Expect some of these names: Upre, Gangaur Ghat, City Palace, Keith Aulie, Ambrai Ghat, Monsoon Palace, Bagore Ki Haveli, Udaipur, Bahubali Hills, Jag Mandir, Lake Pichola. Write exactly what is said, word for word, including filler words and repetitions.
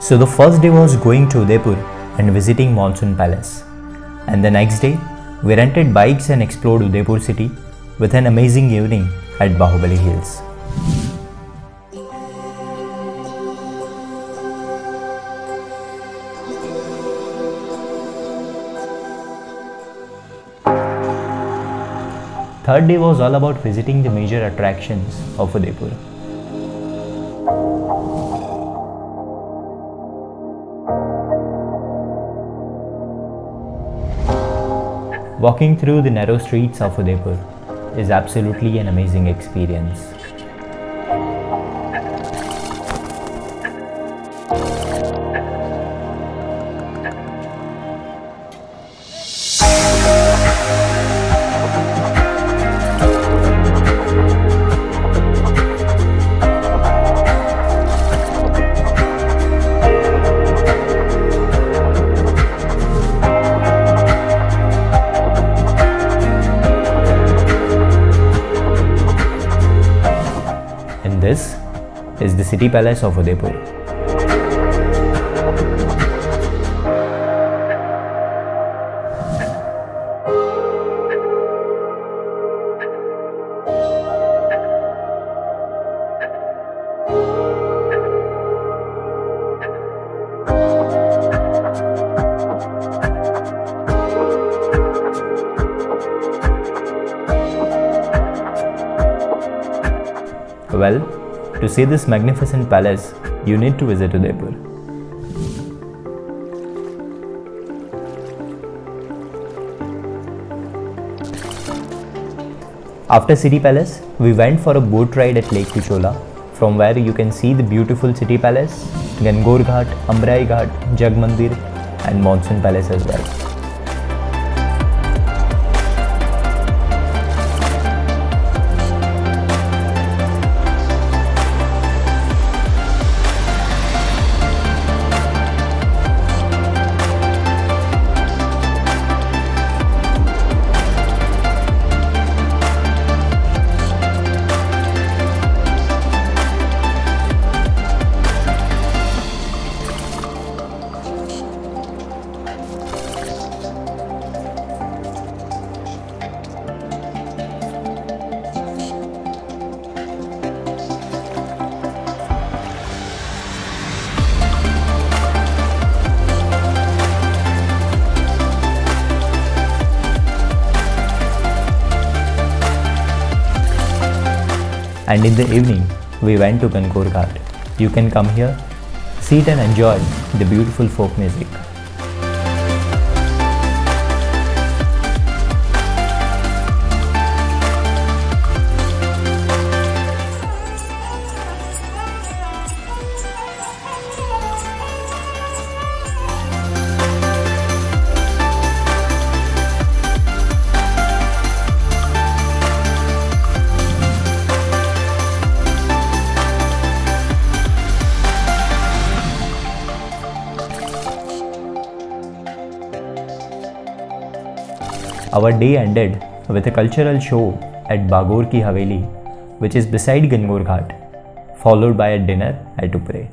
So the first day was going to Udaipur and visiting Monsoon Palace. And the next day, we rented bikes and explored Udaipur city with an amazing evening at Bahubali Hills. Third day was all about visiting the major attractions of Udaipur. Walking through the narrow streets of Udaipur is absolutely an amazing experience. This is the City Palace of Udaipur. Well, to see this magnificent palace, you need to visit Udaipur. After City Palace, we went for a boat ride at Lake Pichola, from where you can see the beautiful City Palace, Gangaur Ghat, Ambrai Ghat, Jag Mandir and Monsoon Palace as well. And in the evening, we went to Gangaur Ghat. You can come here, sit and enjoy the beautiful folk music. Our day ended with a cultural show at Bagore Ki Haveli, which is beside Gangaur Ghat, followed by a dinner at Upre.